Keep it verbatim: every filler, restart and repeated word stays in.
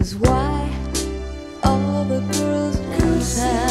is why all the girls inside.